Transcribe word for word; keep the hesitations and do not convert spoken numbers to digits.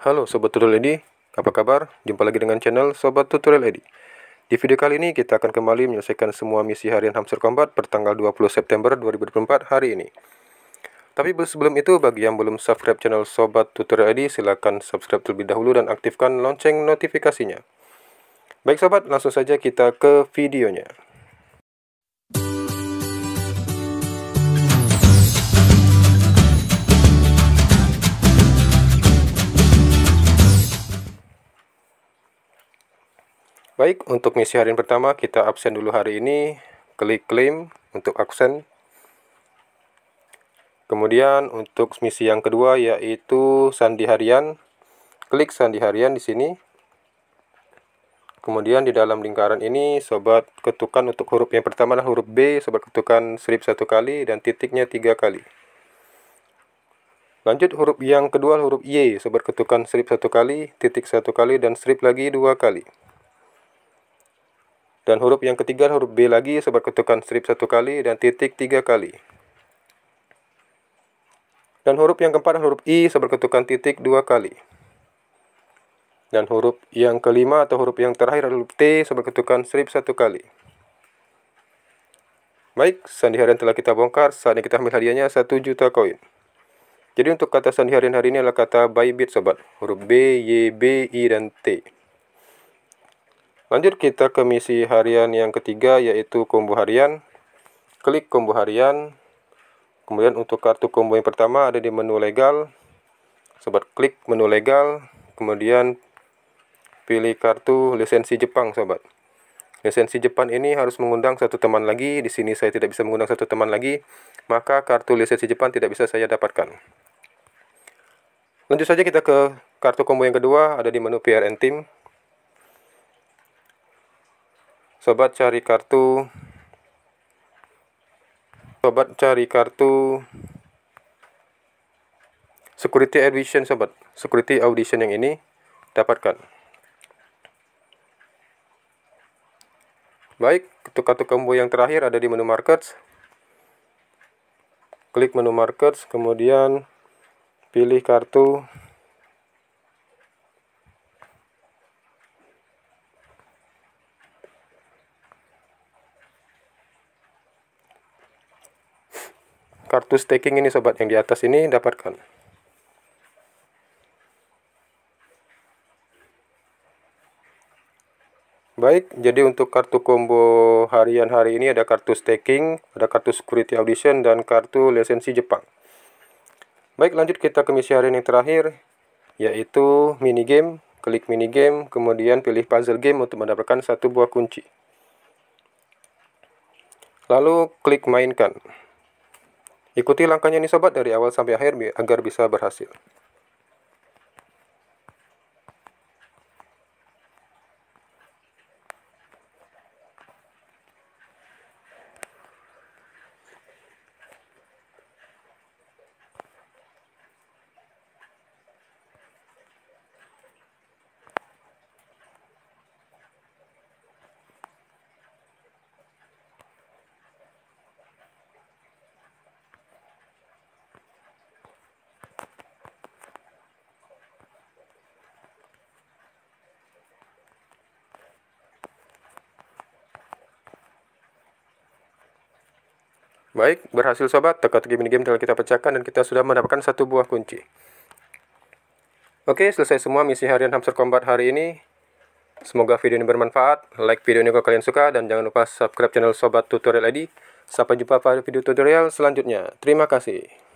Halo Sobat Tutorial I D, apa kabar? Jumpa lagi dengan channel Sobat Tutorial I D. Di video kali ini kita akan kembali menyelesaikan semua misi harian Hamster Kombat pertanggal dua puluh September dua ribu dua puluh empat hari ini. Tapi sebelum itu, bagi yang belum subscribe channel Sobat Tutorial I D, silakan subscribe terlebih dahulu dan aktifkan lonceng notifikasinya. Baik sobat, langsung saja kita ke videonya. Baik, untuk misi harian pertama, kita absen dulu hari ini. Klik claim untuk absen. Kemudian untuk misi yang kedua, yaitu sandi harian. Klik sandi harian di sini. Kemudian di dalam lingkaran ini, sobat ketukan untuk huruf yang pertama adalah huruf B. Sobat ketukan strip satu kali dan titiknya tiga kali. Lanjut huruf yang kedua, huruf Y. Sobat ketukan strip satu kali, titik satu kali, dan strip lagi dua kali. Dan huruf yang ketiga huruf B lagi, sobat ketukan strip satu kali dan titik tiga kali. Dan huruf yang keempat huruf I, sobat ketukan titik dua kali. Dan huruf yang kelima atau huruf yang terakhir adalah huruf T, sobat ketukan strip satu kali. Baik, sandi harian telah kita bongkar. Saatnya kita ambil hadiahnya satu juta koin. Jadi untuk kata sandi harian hari ini adalah kata bybit sobat. Huruf B, Y, B, I, dan T. Lanjut kita ke misi harian yang ketiga, yaitu combo harian. Klik combo harian. Kemudian untuk kartu combo yang pertama ada di menu legal. Sobat klik menu legal. Kemudian pilih kartu lisensi Jepang sobat. Lisensi Jepang ini harus mengundang satu teman lagi. Di sini saya tidak bisa mengundang satu teman lagi, maka kartu lisensi Jepang tidak bisa saya dapatkan. Lanjut saja kita ke kartu combo yang kedua, ada di menu P R and Team. Sobat cari kartu Sobat cari kartu Security Audition sobat. Security Audition yang ini dapatkan. Baik, untuk kartu combo yang terakhir ada di menu Markets. Klik menu Markets, kemudian pilih kartu kartu staking ini sobat, yang di atas ini dapatkan. Baik, jadi untuk kartu combo harian hari ini ada kartu staking, ada kartu security audition, dan kartu lisensi Jepang. Baik, lanjut kita ke misi harian yang terakhir, yaitu minigame. Klik minigame, kemudian pilih puzzle game untuk mendapatkan satu buah kunci. Lalu klik mainkan. Ikuti langkahnya nih sobat dari awal sampai akhir agar bisa berhasil. Baik, berhasil sobat, teka-teki minigame telah kita pecahkan dan kita sudah mendapatkan satu buah kunci. Oke, selesai semua misi harian Hamster Kombat hari ini. Semoga video ini bermanfaat. Like video ini kalau kalian suka dan jangan lupa subscribe channel Sobat Tutorial I D. Sampai jumpa pada video tutorial selanjutnya. Terima kasih.